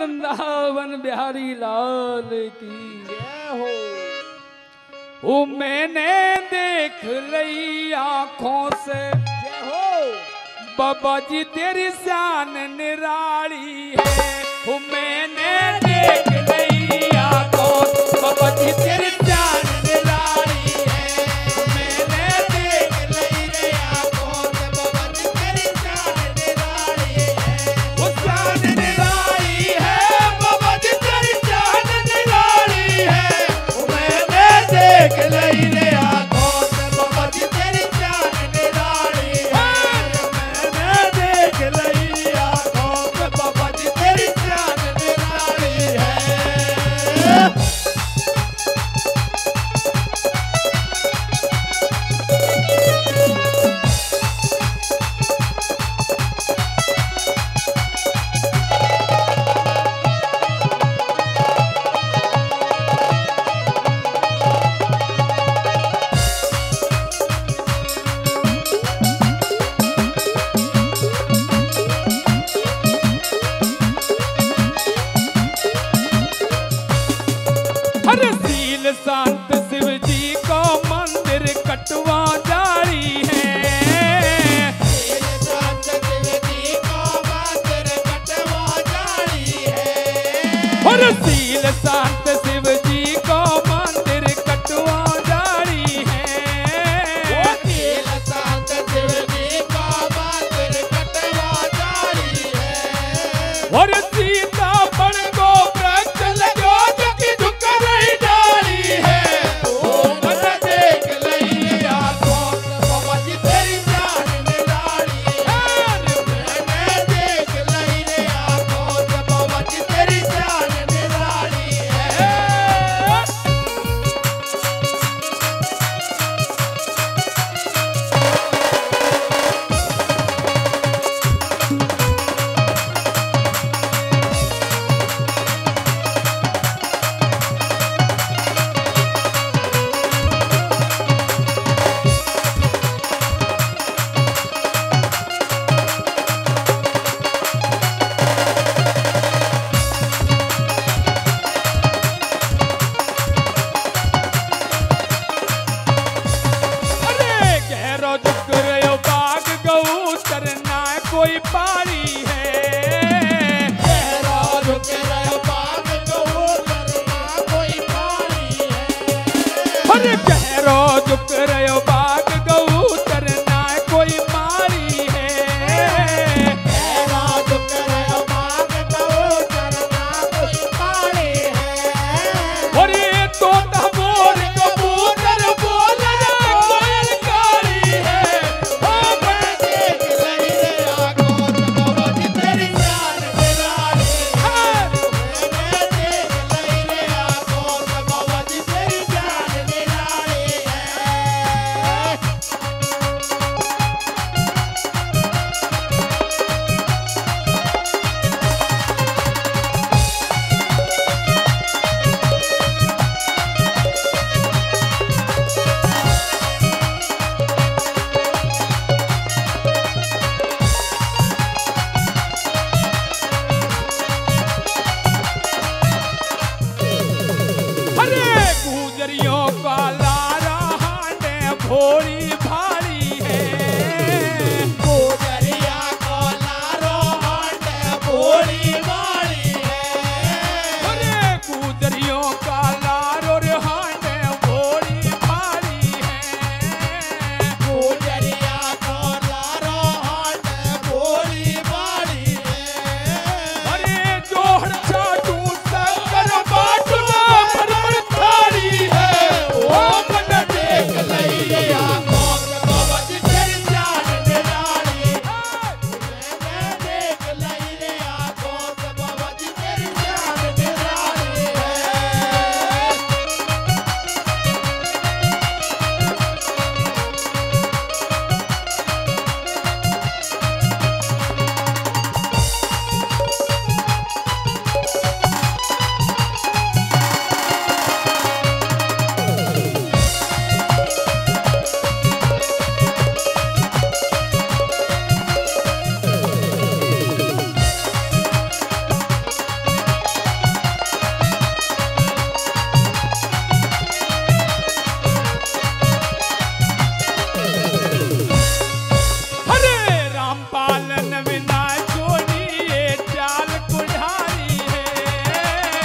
वृंदावन बिहारी लाल की जय हो। ओ मैंने देख लई आँखों से जय हो, बाबा जी तेरी शान निराली है। ओ मैंने देख लई आँखों से बाबा जी तेरी शान निराली है। मैंने देख लई आँखों से बाबा जी तेरी शान निराली है। वो शान निराली है, बाबा जी तेरी शान निराली है। ओ मैंने देख लई आँखों से बाबा जी तेरी शान निराली है। मैंने देख लई आँखों से बाबा जी तेरी शान निराली है।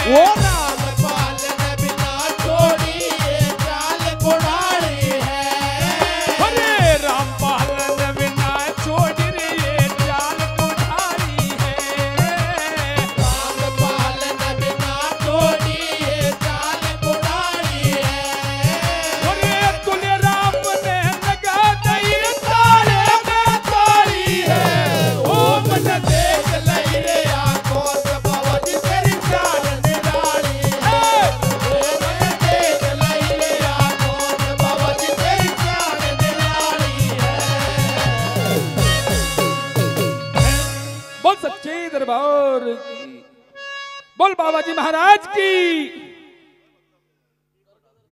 वो बोल बाबा जी महाराज की।